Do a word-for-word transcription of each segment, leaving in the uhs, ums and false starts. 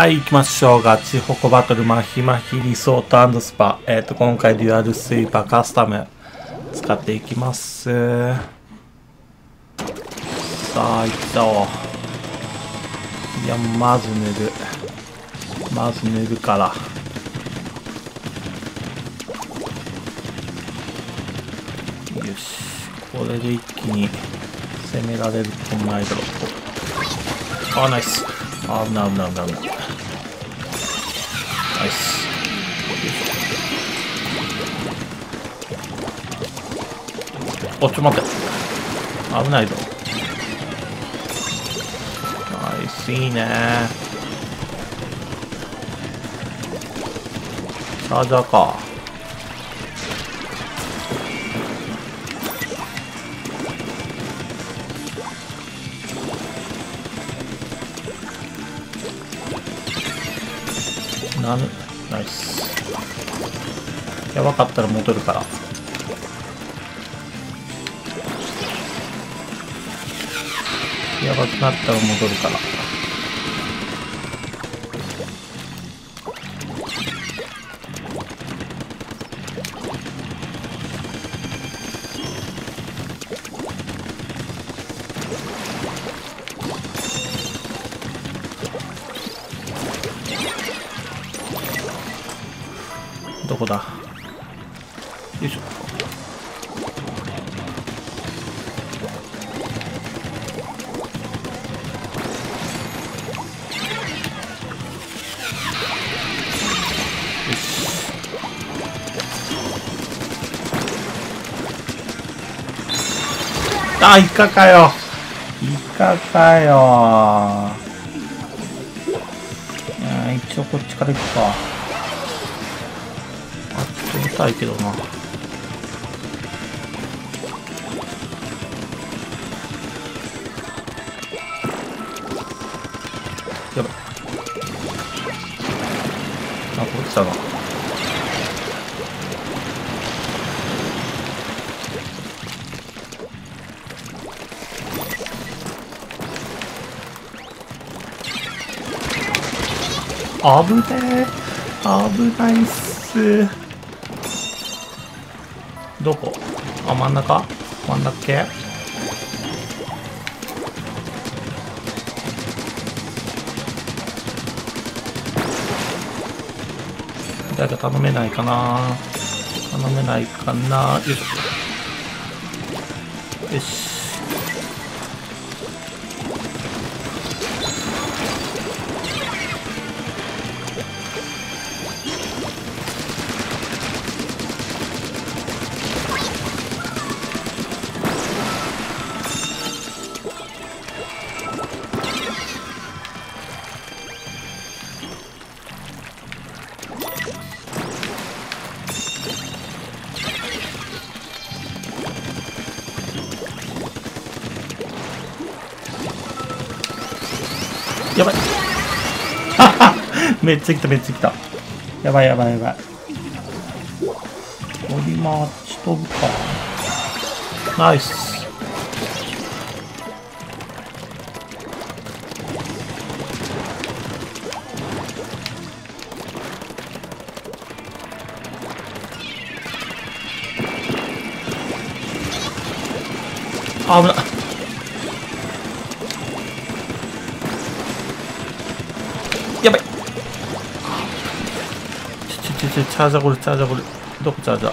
はい、行きましょう。ガチホコバトル、マヒマヒ、リソート&スパ。えっと、今回デュアルスイーパーカスタム使っていきます。さあ、行ったお。いや、まず塗る。まず塗るから。よし。これで一気に攻められるとないだろう。あ、ナイス。あ、危ない危ない危ない危ない。ナイス。お、ちょっと待って。危ないぞ。ナイス、いいね。チャージャーか。ナイス。やばかったら戻るから。やばくなったら戻るから。どこだ。よいしょ。あ、イカかよ。イカかよ。あ、一応こっちから行くか。痛いけどな。やばい。あ、こっちだな。危ねえ、危ないっす。どこ？あ、真ん中？真ん中系？誰か頼めないかな？頼めないかな？よし。よし。やばい。めっちゃ来ためっちゃ来た。やばいやばいやばい。乗り回し飛ぶか。ナイス。あ、危ない。やばい。ちょちょちょ、チャージャーこれ、チャージャーこれ。どこチャージャー。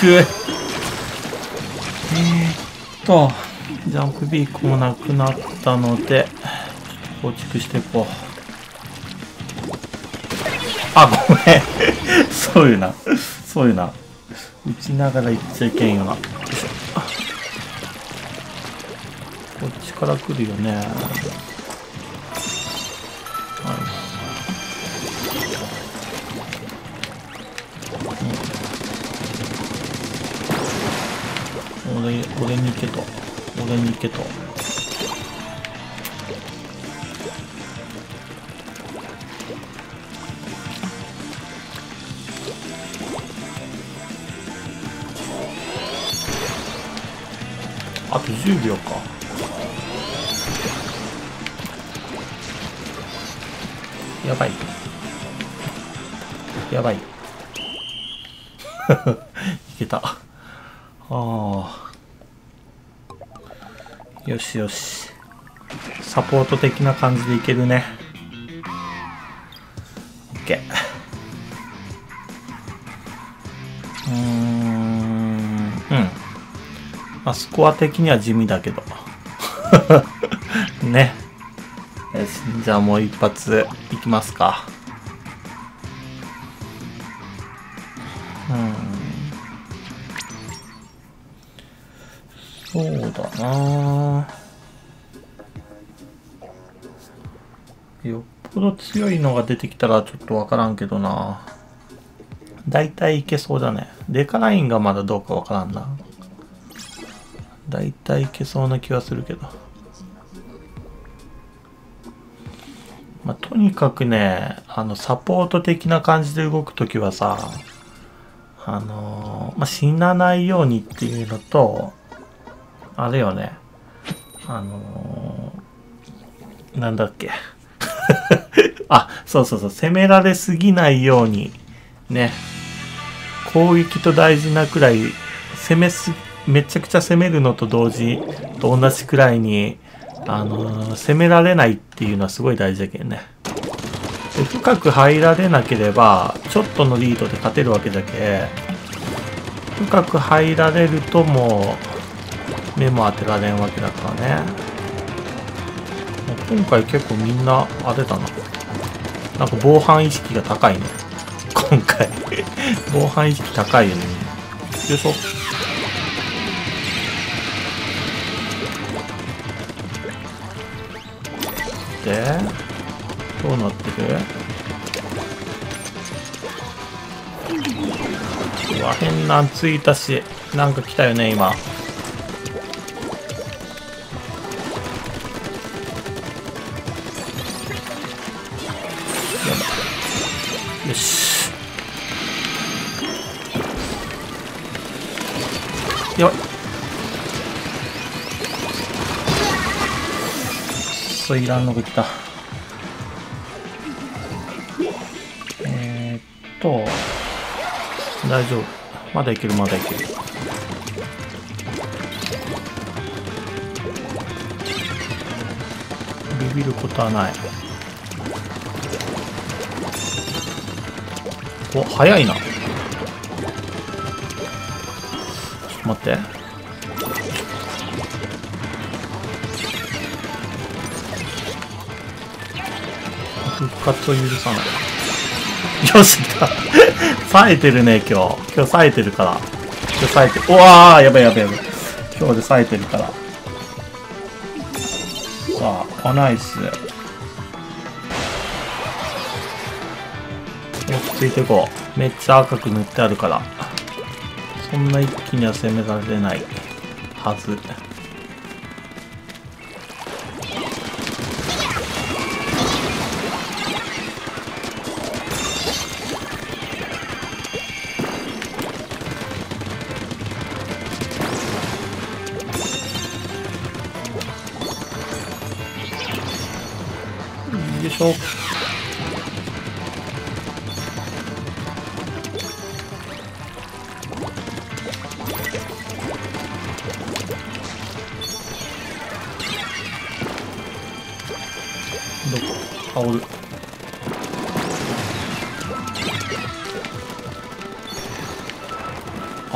くえ。えー、っと、ジャンプビークもなくなったので、構築していこう。あ、ごめん。そういうな。そういうな。打ちながらいっちゃいけんよな。こっちから来るよね。うん、俺、俺に行けと。俺に行けと。あとじゅうびょうか。やばいやばいいけた。ああよしよし、サポート的な感じでいけるね。 OK。 うーん、うん、まあスコア的には地味だけどね。よし、じゃあもう一発いきますか。うん、そうだな、よっぽど強いのが出てきたらちょっとわからんけどな、だいたいいけそうだね。デカラインがまだどうかわからんな。だいたいいけそうな気はするけど、まあ、とにかくね、あのサポート的な感じで動くときはさ、あのーまあ、死なないようにっていうのと、あれよね、あのー、なんだっけあ、そうそうそう、攻められすぎないようにね、攻撃と大事なくらい攻めすめちゃくちゃ攻めるのと同時と同じくらいに、あのー、攻められないっていうのはすごい大事だけどね。で、深く入られなければちょっとのリードで勝てるわけだけ、深く入られるともう目も当てられんわけだからね。今回結構みんなあれだな、なんか防犯意識が高いね今回防犯意識高いよね。よいしょ、で、どうなってる？うわ、変なんついたし、なんか来たよね今。よし、やばい、いらんのが来た。えー、っと大丈夫、まだいけるまだいける。ビビることはない。お、早いな、ちょっと待って、復活を許さない。よしだ冴えてるね今日、今日冴えてるから、今日冴えてる。うわー、やばいやばいやばい、今日で冴えてるから。さあ、あ、ナイス、よくついてこう。めっちゃ赤く塗ってあるから、そんな一気には攻められないはず。よ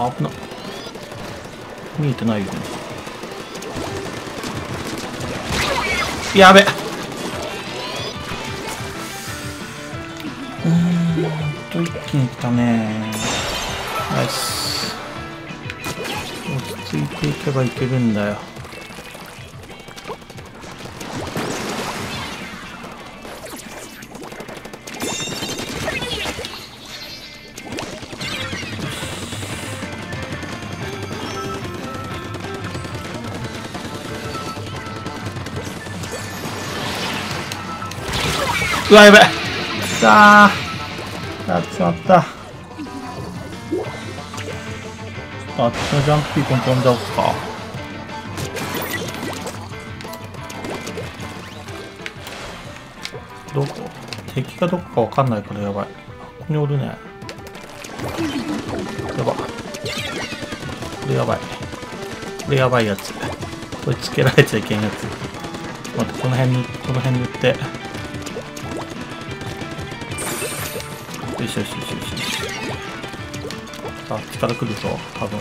あぶな、見えてないよね。やべっ、一気に来たね。ナイス、落ち着いていけばいけるんだよ。うわ、やべえ、さあやっちまった。あっちのジャンプピーコン飛んじゃおうか。敵がどこかわかんないからやばい。ここにおるね。やば。これやばい。これやばいやつ。これつけられちゃいけんやつ。待って、この辺に、この辺塗って。よしよしよしよし。あっちから来るぞ、多分。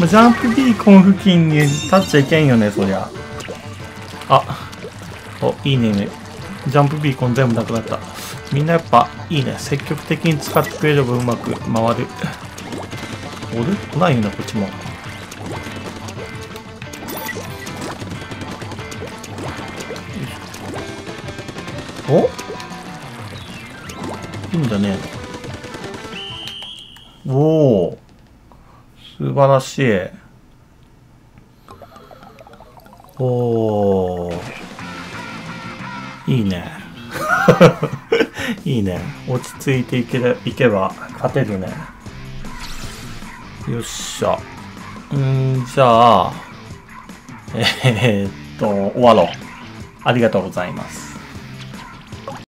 ジャンプビーコン付近に立っちゃいけんよね、そりゃ。あ、お、いいね、いいね。ジャンプビーコン全部なくなった。みんなやっぱ、いいね。積極的に使ってくれればうまく回る。おる？来ないよな、こっちも。お？いいんだね。おお。素晴らしい。おー。いいね。いいね。落ち着いていけれ、いけば勝てるね。よっしゃ。んー、じゃあ、えー、っと、終わろう。ありがとうございます。